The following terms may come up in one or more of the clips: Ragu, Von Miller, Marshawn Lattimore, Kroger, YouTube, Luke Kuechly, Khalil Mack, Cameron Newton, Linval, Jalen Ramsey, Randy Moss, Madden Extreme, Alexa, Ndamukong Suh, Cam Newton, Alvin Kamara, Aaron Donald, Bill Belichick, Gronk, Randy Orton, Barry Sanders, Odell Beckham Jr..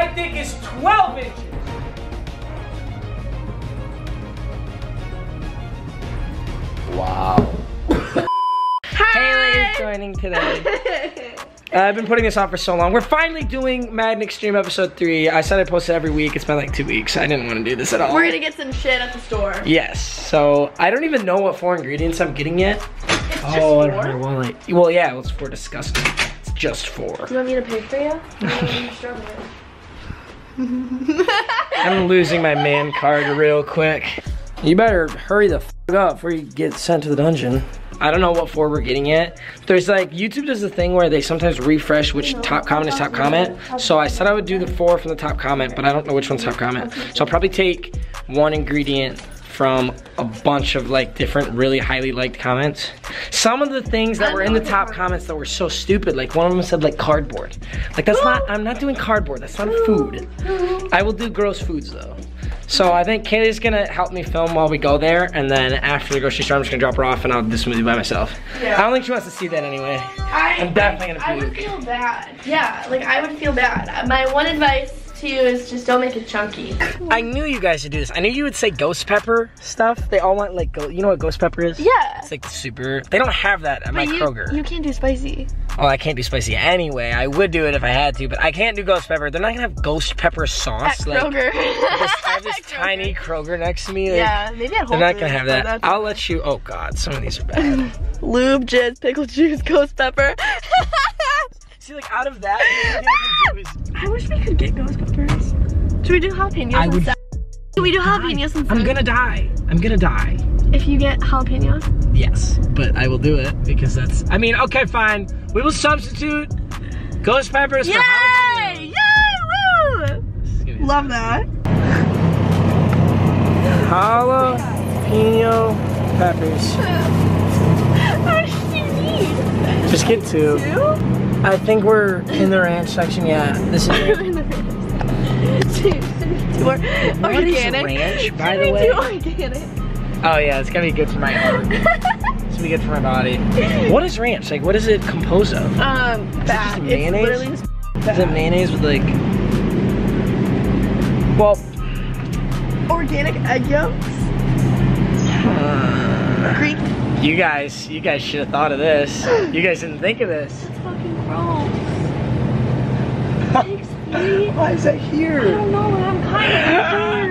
my dick is 12 inches. Wow. Haley's joining today. I've been putting this on for so long. We're finally doing Madden Extreme Episode 3. I said I posted every week. It's been like 2 weeks. I didn't want to do this at all. We're going to get some shit at the store. Yes. So I don't even know what 4 ingredients I'm getting yet. It's oh, just 4? I don't know. Well, yeah, it was 4 disgusting. It's just 4. Do you want me to pay for you? I'm losing my man card real quick. You better hurry the f up before you get sent to the dungeon. I don't know what 4 we're getting yet. There's like, YouTube does the thing where they sometimes refresh which top comment is top comment. So I said I would do the 4 from the top comment, but I don't know which one's top comment. So I'll probably take 1 ingredient from a bunch of like different really highly liked comments. Some of the things that were in the top comments that were so stupid, like one of them said like cardboard. Like that's not, I'm not doing cardboard, that's not food. I will do gross foods though. So I think Kaylee's gonna help me film while we go there, and then after the grocery store, I'm just gonna drop her off and I'll do the smoothie by myself. Yeah. I don't think she wants to see that anyway. I'm definitely gonna puke. I would feel bad. Yeah, like I would feel bad. My one advice to you is just don't make it chunky. I knew you guys would do this. I knew you would say ghost pepper stuff. They all want like, you know what ghost pepper is? Yeah. It's like super, they don't have that at my Kroger. You can't do spicy. Oh, I can't do spicy anyway. I would do it if I had to, but I can't do ghost pepper. They're not gonna have ghost pepper sauce. At like, Kroger. I have this Kroger. Tiny Kroger next to me. Like, yeah, maybe at Whole Foods. They're not gonna have that. I'll let you, oh God, some of these are bad. Lube, jizz, pickle juice, ghost pepper. See, like out of that, I wish we could get ghost peppers. Should we do jalapenos instead? Should we do jalapenos instead? I'm gonna die. I'm gonna die. If you get jalapenos? Yes, but I will do it because that's, I mean, okay, fine. We will substitute ghost peppers for jalapenos. Yay! Yay! Woo! Love that. Jalapeno peppers. What do you need? Just get 2? I think we're in the ranch section. Yeah, this is organic. Ranch, by the way. Organic? Oh yeah, it's gonna be good for my heart. It's gonna be good for my body. What is ranch? Like, what is it composed of? Fat. Is it mayonnaise? It's fat. Is it mayonnaise with like? Well, organic egg yolks. Greek. You guys should have thought of this. You guys didn't think of this. Why is that here? I don't know, I'm kind of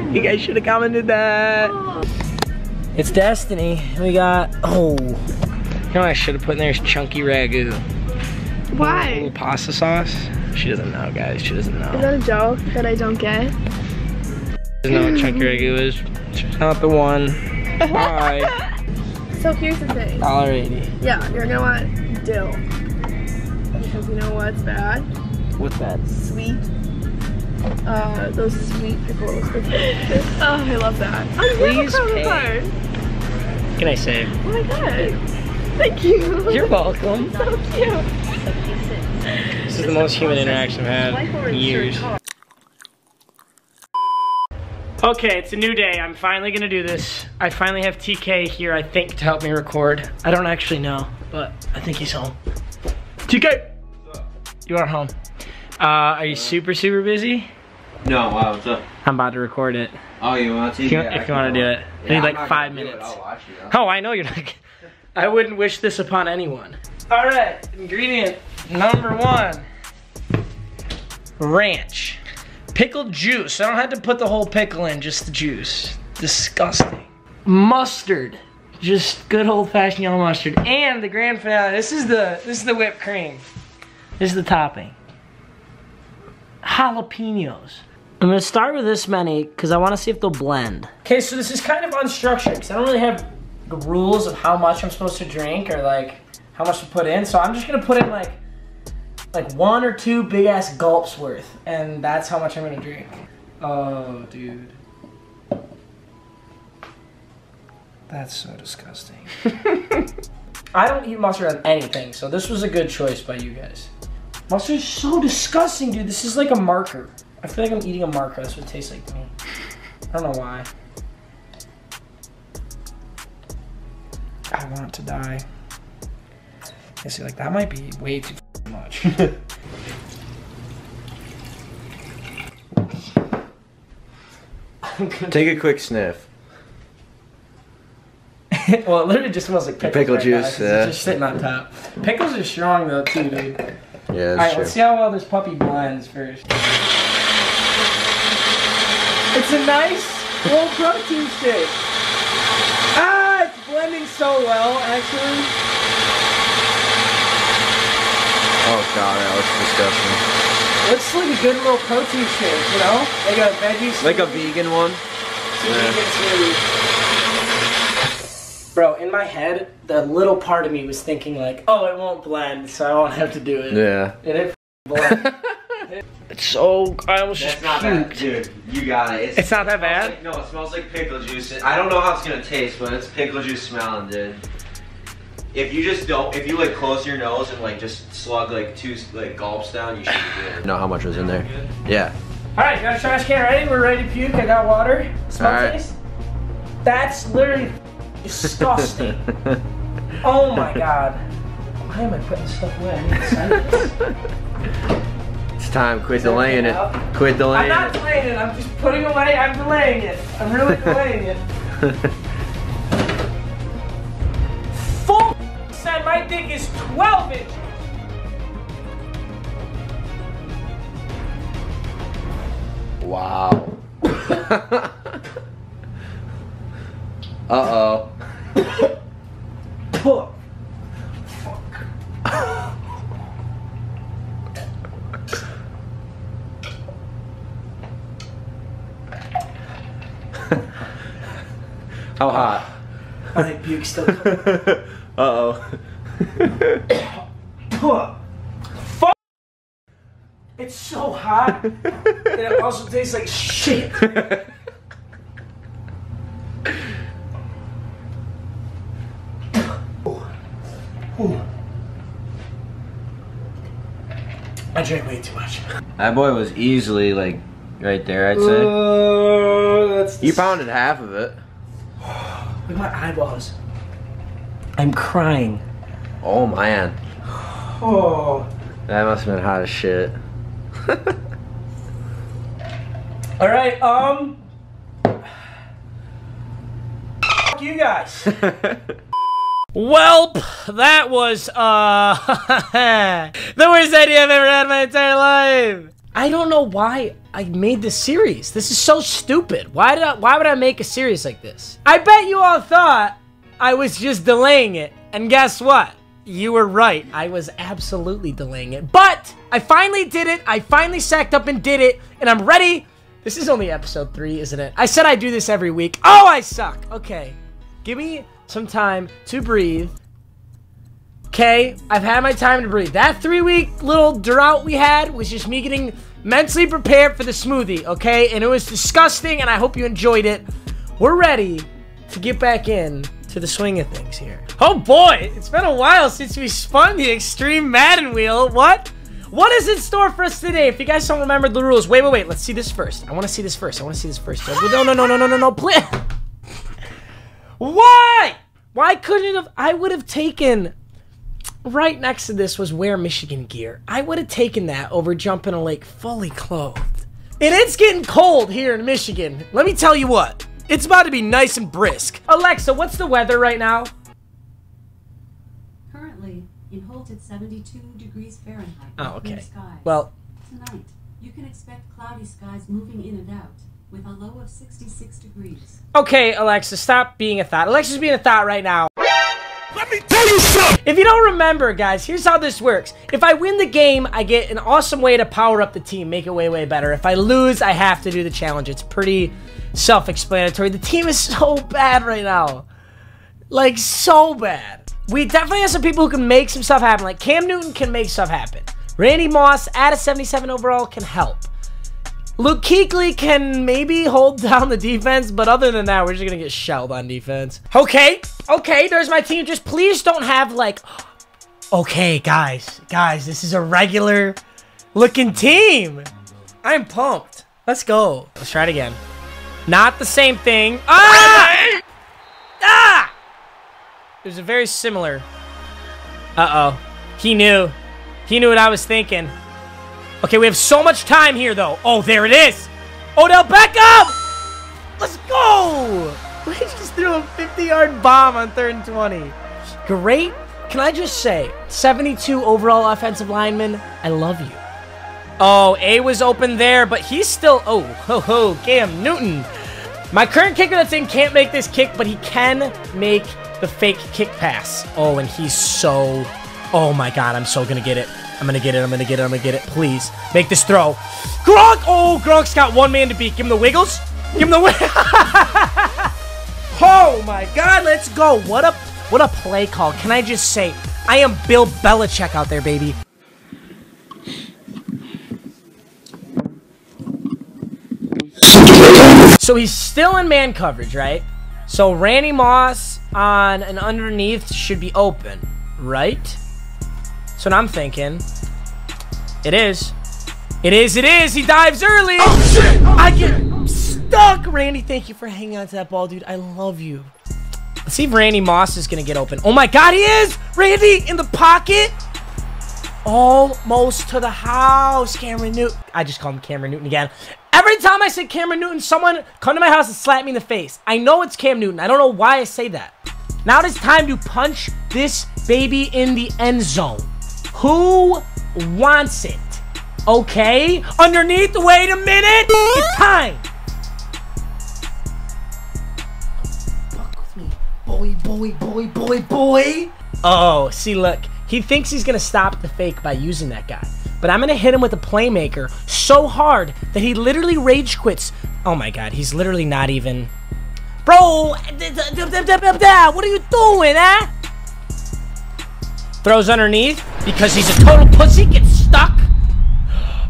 scared. You guys should have commented that. Oh. It's Destiny. We got, oh. You know what I should have put in there is chunky ragu. Why? A little pasta sauce. She doesn't know, guys. She doesn't know. Is that a joke that I don't get? She doesn't know what chunky ragu is. She's not the one. Bye. So here's the thing. $1.80. Yeah, you're gonna want dill. Because you know what's bad? What's that? Sweet. Those sweet pickles. Oh, I love that. Please pay. Card. Can I save? Oh my god. Thank you. You're welcome. So cute. This is the most human interaction I've had in years. Okay, it's a new day. I'm finally gonna do this. I finally have TK here, I think, to help me record. I don't actually know, but I think he's home. TK! You are home. Are you super, super busy? No, what's up? I'm about to record it. Oh, you want to? If you want to do it. I need like 5 minutes. I'll watch you, though. Oh, I know you're not. I wouldn't wish this upon anyone. All right, ingredient number 1. Ranch. Pickled juice. I don't have to put the whole pickle in, just the juice. Disgusting. Mustard. Just good old-fashioned yellow mustard. And the grand finale, this is the whipped cream. This is the topping. Jalapenos. I'm gonna start with this many because I want to see if they'll blend. Okay, so this is kind of unstructured because I don't really have the rules of how much I'm supposed to drink or like how much to put in. So I'm just gonna put in like 1 or 2 big ass gulps worth, and that's how much I'm gonna drink. Oh, dude, that's so disgusting. I don't eat mustard on anything, so this was a good choice by you guys. Mustard is so disgusting, dude. This is like a marker. I feel like I'm eating a marker. That's what it tastes like to me. I don't know why. I want to die. I see, like that might be way too much. Take a quick sniff. Well, it literally just smells like pickle right juice. Now, yeah. It's just sitting on top. Pickles are strong though too, dude. Yeah, that's true. All right, let's see how well this puppy blinds first. It's a nice little protein shake. Ah, it's blending so well, actually. Oh god, that looks disgusting. Looks like a good little protein shake, you know, like a veggie smoothie. Like a vegan one. Yeah. Bro, in my head, the little part of me was thinking like, oh, it won't blend, so I won't have to do it. Yeah. And it blends. It's so, I almost just puked. That's not bad, dude. You got it. It's not that bad? Like, no, it smells like pickle juice. I don't know how it's going to taste, but it's pickle juice smelling, dude. If you just don't, if you like close your nose and like just slug like two like gulps down, you should be good. Know how much was in there? Good? Yeah. All right, got a trash can ready. We're ready to puke. I got water. Smell taste. Right. That's literally... disgusting. Oh my god. Why am I putting stuff away? I need to sign this. It's time. Quit delaying it. Quit delaying it. I'm not delaying it. I'm just putting away. I'm delaying it. I'm really delaying it. Full said my dick is 12 inches. Wow. Uh-oh. Fuck. How hot? I think puke's still coming. Uh-oh. Fuck. It's so hot, and it also tastes like shit. Ooh. I drank way too much. That boy was easily like right there, I'd say. That's you pounded half of it. Look at my eyeballs. I'm crying. Oh man. Oh. That must have been hot as shit. Alright, fuck you guys. Welp, that was, the worst idea I've ever had in my entire life. I don't know why I made this series. This is so stupid. Why would I make a series like this? I bet you all thought I was just delaying it. And guess what? You were right. I was absolutely delaying it. But I finally did it. I finally sacked up and did it. And I'm ready. This is only episode 3, isn't it? I said I do this every week. Oh, I suck. Okay. Give me... some time to breathe. Okay, I've had my time to breathe. That 3-week little drought we had was just me getting mentally prepared for the smoothie, okay? And it was disgusting, and I hope you enjoyed it. We're ready to get back in to the swing of things here. Oh boy, it's been a while since we spun the Extreme Madden wheel. What? What is in store for us today? If you guys don't remember the rules, wait, let's see this first. I wanna see this first, no, please. Why? Why couldn't have... I would have taken... right next to this was wear Michigan gear. I would have taken that over jumping a lake fully clothed. And it's getting cold here in Michigan. Let me tell you what. It's about to be nice and brisk. Alexa, what's the weather right now? Currently, in Holt it's 72 degrees Fahrenheit. Oh, okay. Well... tonight, you can expect cloudy skies moving in and out. With a low of 66 degrees. Okay, Alexa, stop being a thought. Alexa's being a thought right now. Let me tell you something! If you don't remember, guys, here's how this works. If I win the game, I get an awesome way to power up the team, make it way, way better. If I lose, I have to do the challenge. It's pretty self-explanatory. The team is so bad right now. Like, so bad. We definitely have some people who can make some stuff happen. Like, Cam Newton can make stuff happen. Randy Moss, at a 77 overall, can help. Luke Kuechly can maybe hold down the defense, but other than that, we're just going to get shelled on defense. Okay, there's my team. Just please don't have, like... okay, guys, this is a regular-looking team. I'm pumped. Let's go. Let's try it again. Not the same thing. Ah! Ah! It was a very similar... uh-oh. He knew. He knew what I was thinking. Okay, we have so much time here, though. Oh, there it is. Odell Beckham! Let's go! We just threw a 50-yard bomb on 3rd and 20. Great. Can I just say, 72 overall offensive lineman, I love you. Oh, A was open there, but he's still... Oh, ho, ho, Cam Newton. My current kicker that's in can't make this kick, but he can make the fake kick pass. Oh, and he's so... Oh, my God, I'm so going to get it. I'm going to get it. I'm going to get it. I'm going to get it. Please, make this throw. Gronk! Oh, Gronk's got one man to beat. Give him the wiggles. Give him the wiggles. Oh, my God, let's go. What a play call. Can I just say, I am Bill Belichick out there, baby. So he's still in man coverage, right? So Randy Moss on an underneath should be open, right? So now I'm thinking, it is. It is, it is. He dives early. Oh, shit. Oh, I get stuck. Randy, thank you for hanging on to that ball, dude. I love you. Let's see if Randy Moss is going to get open. Oh, my God, he is. Randy in the pocket. Almost to the house. Cameron Newton. I just call him Cameron Newton again. Every time I say Cameron Newton, someone come to my house and slap me in the face. I know it's Cam Newton. I don't know why I say that. Now it is time to punch this baby in the end zone. Who wants it? Okay. Underneath. Wait a minute. It's time. Fuck with me. Boy, boy, boy, boy, boy. Oh, see, look. He thinks he's going to stop the fake by using that guy. But I'm going to hit him with a playmaker so hard that he literally rage quits. Oh, my God. He's literally not even... Bro! What are you doing, eh? Throws underneath because he's a total pussy. Gets stuck.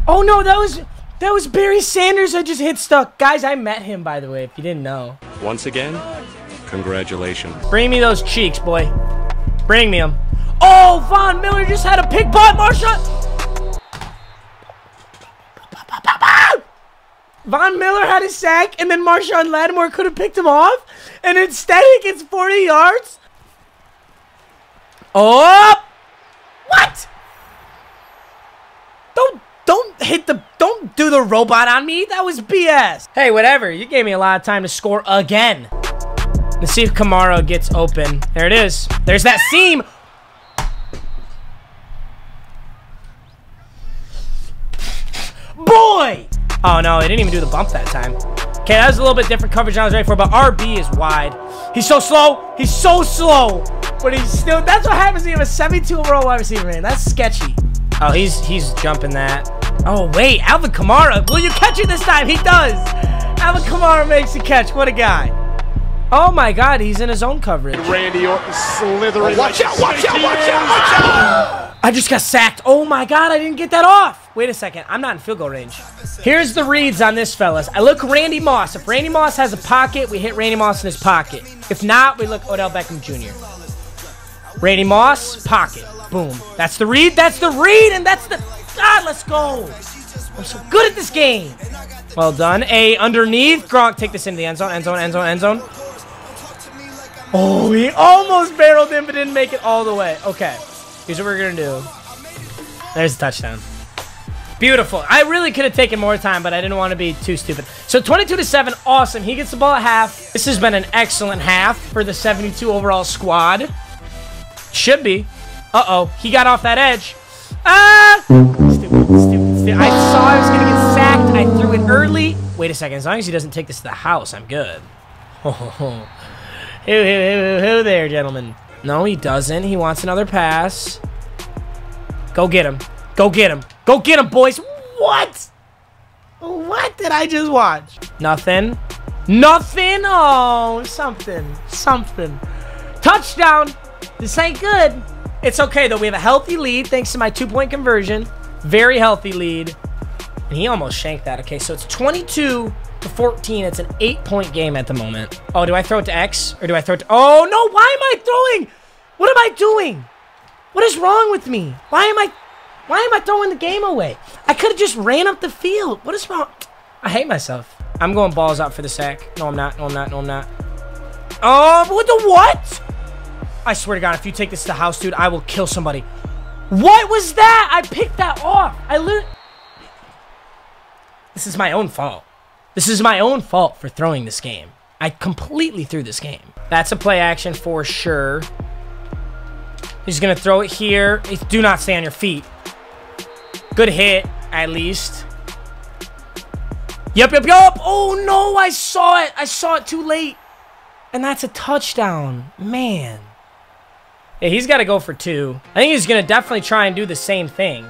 Oh, no. That was Barry Sanders. I just hit stuck. Guys, I met him, by the way, if you didn't know. Once again, congratulations. Bring me those cheeks, boy. Bring me them. Oh, Von Miller just had a pick by Marshawn. Von Miller had a sack, and then Marshawn Lattimore could have picked him off, and instead he gets 40 yards. Oh! What? Don't do the robot on me. That was BS. Hey, whatever. You gave me a lot of time to score again. Let's see if Kamara gets open. There it is. There's that seam. Boy! Oh, no, he didn't even do the bump that time. Okay, that was a little bit different coverage I was ready for, but RB is wide. He's so slow. He's so slow. But he's still... That's what happens when you have a 72 overall wide receiver, man. That's sketchy. Oh, he's jumping that. Oh, wait. Alvin Kamara. Will you catch it this time? He does. Alvin Kamara makes the catch. What a guy. Oh, my God. He's in his own coverage. Randy Orton slithering. Oh, watch out. Watch out. Watch out. Watch out. I just got sacked. Oh, my God. I didn't get that off. Wait a second. I'm not in field goal range. Here's the reads on this, fellas. I look Randy Moss. If Randy Moss has a pocket, we hit Randy Moss in his pocket. If not, we look Odell Beckham Jr. Randy Moss, pocket. Boom. That's the read. That's the read. And that's the... God, let's go. I'm so good at this game. Well done. A underneath. Gronk, take this into the end zone. End zone, end zone, end zone. Oh, he almost barreled him, but didn't make it all the way. Okay. Here's what we're going to do. There's a touchdown. Beautiful. I really could have taken more time, but I didn't want to be too stupid. So 22-7, awesome. He gets the ball at half. This has been an excellent half for the 72 overall squad. Should be. Uh-oh. He got off that edge. Ah! Stupid. I saw I was going to get sacked. I threw it early. Wait a second. As long as he doesn't take this to the house, I'm good. Oh, who there, gentlemen? No, he doesn't. He wants another pass. Go get him. Go get him. Go get him, boys. What? What did I just watch? Nothing. Nothing. Oh, something. Something. Touchdown. This ain't good. It's okay, though. We have a healthy lead thanks to my two-point conversion. Very healthy lead. And he almost shanked that. Okay, so it's 22-14. It's an 8-point game at the moment. Oh, do I throw it to X? Or do I throw it to... Oh, no. Why am I throwing? What am I doing? What is wrong with me? Why am I throwing the game away? I could have just ran up the field. What is wrong? I hate myself. I'm going balls out for the sack. No, I'm not. No, I'm not. No, I'm not. Oh, what the what? I swear to God, if you take this to the house, dude, I will kill somebody. What was that? I picked that off. This is my own fault. This is my own fault for throwing this game. I completely threw this game. That's a play action for sure. He's going to throw it here. Do not stay on your feet. Good hit, at least. Yep, yep, yep. Oh, no, I saw it. I saw it too late. And that's a touchdown. Man. Yeah, he's got to go for two. I think he's going to definitely try and do the same thing.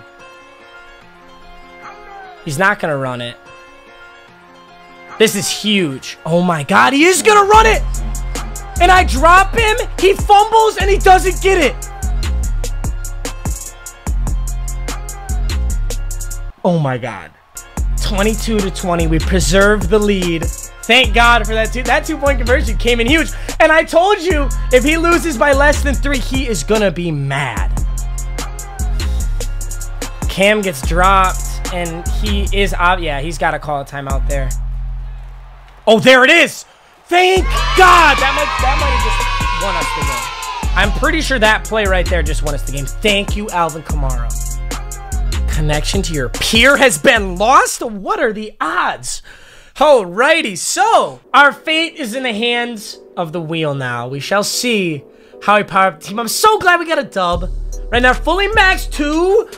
He's not going to run it. This is huge. Oh, my God. He is going to run it. And I drop him. He fumbles, and he doesn't get it. Oh, my God. 22-20. We preserved the lead. Thank God for that. That two-point conversion came in huge. And I told you, if he loses by less than three, he is going to be mad. Cam gets dropped, and he is out. Yeah, he's got to call a timeout there. Oh, there it is. Thank God. That might have just won us the game. I'm pretty sure that play right there just won us the game. Thank you, Alvin Kamara. Connection to your peer has been lost? What are the odds? Alrighty, so our fate is in the hands of the wheel now. We shall see how we power up the team. I'm so glad we got a dub. Right now, fully maxed 2.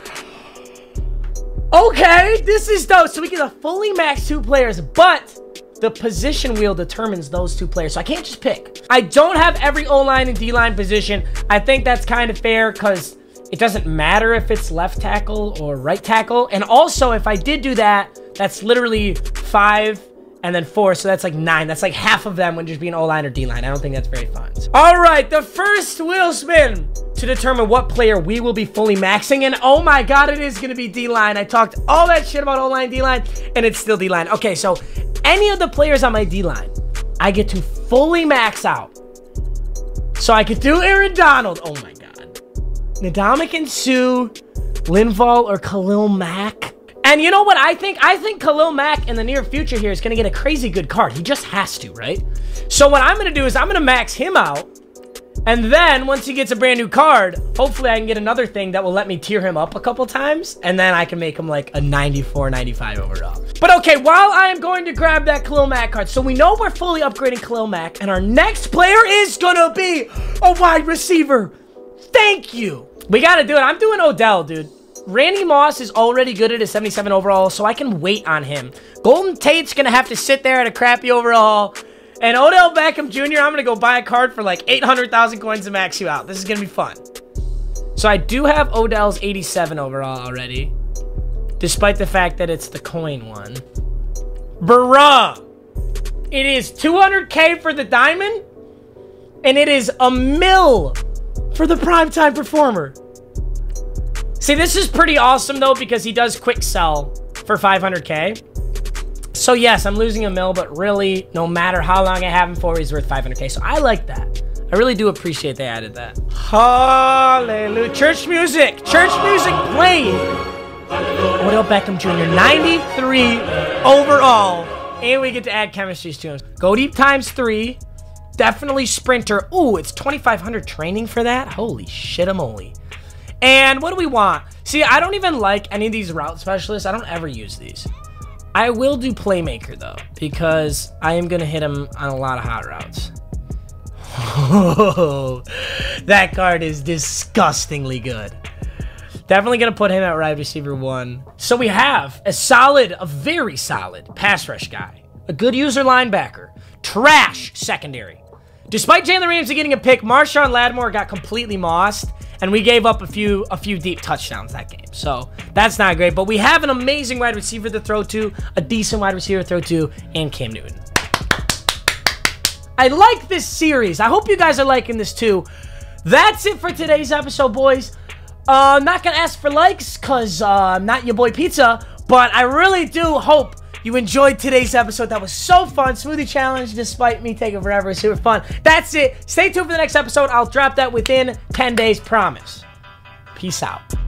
Okay, this is dope. So we get a fully maxed 2 players, but the position wheel determines those 2 players, so I can't just pick. I don't have every O-line and D-line position. I think that's kind of fair because it doesn't matter if it's left tackle or right tackle. And also, if I did do that, that's literally 5 and then 4, so that's like 9. That's like half of them would just be an O-line or D-line. I don't think that's very fun. All right, the first wheel spin to determine what player we will be fully maxing. And oh my God, it is going to be D-line. I talked all that shit about O-line, D-line, and it's still D-line. Okay, so any of the players on my D-line, I get to fully max out. So I could do Aaron Donald. Oh, my God. Ndamukong Suh, Linval, or Khalil Mack. And you know what I think? I think Khalil Mack in the near future here is going to get a crazy good card. He just has to, right? So what I'm going to do is I'm going to max him out. And then once he gets a brand new card, hopefully I can get another thing that will let me tier him up a couple times. And then I can make him like a 94, 95 overall. But okay, while I am going to grab that Khalil Mack card, so we know we're fully upgrading Khalil Mack. And our next player is going to be a wide receiver. Thank you. We got to do it. I'm doing Odell, dude. Randy Moss is already good at a 77 overall, so I can wait on him. Golden Tate's going to have to sit there at a crappy overall. And Odell Beckham Jr., I'm going to go buy a card for like 800,000 coins to max you out. This is going to be fun. So I do have Odell's 87 overall already. Despite the fact that it's the coin one. Bruh. It is 200K for the diamond. And it is $1 million for the primetime performer. See, this is pretty awesome though because he does quick sell for 500K. So, yes, I'm losing $1 million, but really, no matter how long I have him for, he's worth 500K. So, I like that. I really do appreciate they added that. Hallelujah. Church music. Church music playing. Odell Beckham Jr., 93 overall. And we get to add chemistries to him. Go deep ×3. Definitely sprinter. Ooh, it's 2,500 training for that. Holy shit-a-moly. And what do we want? See, I don't even like any of these route specialists. I don't ever use these. I will do playmaker though, because I am going to hit him on a lot of hot routes. Oh, that card is disgustingly good. Definitely going to put him at wide receiver 1. So we have a very solid pass rush guy. A good user linebacker. Trash secondary. Despite Jalen Ramsey getting a pick, Marshawn Lattimore got completely mossed. And we gave up a few deep touchdowns that game. So that's not great. But we have an amazing wide receiver to throw to, a decent wide receiver to throw to, and Cam Newton. I like this series. I hope you guys are liking this too. That's it for today's episode, boys. I'm not going to ask for likes because I'm not your boy Pizza. But I really do hope you enjoyed today's episode. That was so fun. Smoothie challenge, despite me taking forever. It's super fun. That's it. Stay tuned for the next episode. I'll drop that within 10 days. Promise. Peace out.